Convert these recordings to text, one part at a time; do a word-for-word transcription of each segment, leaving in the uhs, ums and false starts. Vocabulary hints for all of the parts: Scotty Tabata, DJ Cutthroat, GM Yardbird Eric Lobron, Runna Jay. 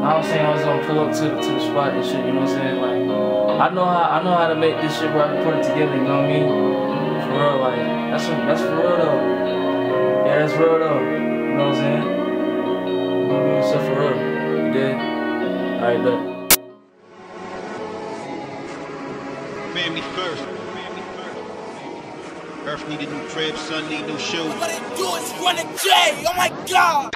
I was saying I was gonna pull up to, to the spot and shit, you know what I'm saying? Like, I know how I know how to make this shit where I can put it together, you know what I mean? For real, like, that's that's for real though. Yeah, that's real though. You know what I'm saying? I'm gonna do this shit for real. You did? Alright, bet. Family first. Family first. Earth needed new crib, sun need new shoes. What it do is Runna Jay, oh my god!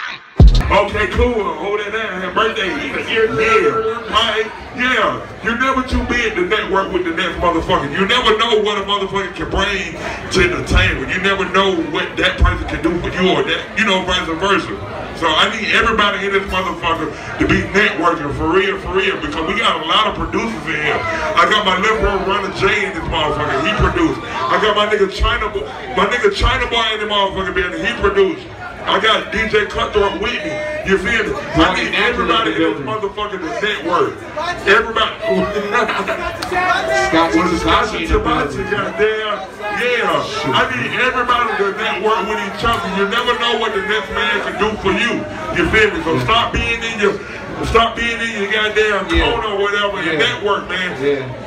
Okay, cool. Hold that down. Happy birthday. You're dead. Right? Yeah. You're never too big to network with the next motherfucker. You never know what a motherfucker can bring to the table. You never know what that person can do for you or that, you know, vice versa. So I need everybody in this motherfucker to be networking for real, for real, because we got a lot of producers in here. I got my little bro Runna Jay in this motherfucker. He produced. I got my nigga China, my nigga China Boy in the motherfucker, man. He produced. I got D J Cutthroat with me, you feel me? I need everybody in this motherfucking network. Everybody. Scotty Tabata got there. Yeah. I need everybody to network with each other. You never know what the next man can do for you. You feel me? So stop being in your stop being in your goddamn corner or whatever. Your network, man.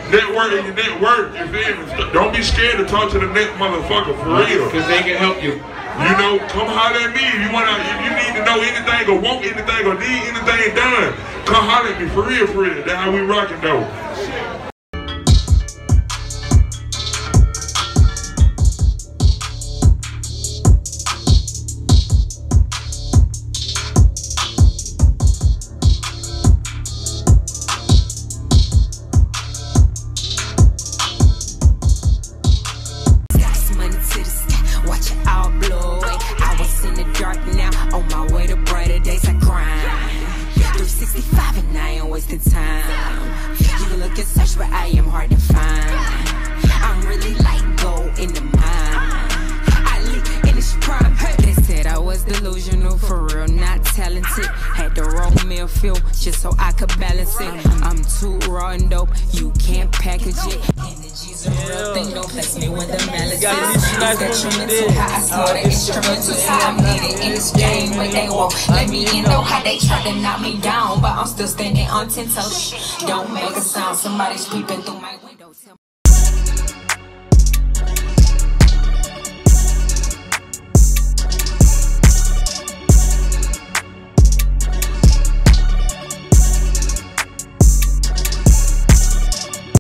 Network in your network, you feel me? Don't be scared to talk to the next motherfucker for real. Because they can help you. You know, come holler at me if you wanna, if you need to know anything or want anything or need anything done, come holler at me for real, for real. That's how we rockin' though. Just so I could balance it. I'm too raw and dope, you can't package it. Energies are real thing, don't bless me with the malice. I'm detrimental, how I saw the instrumentals. How I'm needed in this game when they walk. Let me in, know how they try to knock me down, but I'm still standing on ten toes. Don't make a sound, somebody's peeping through my window.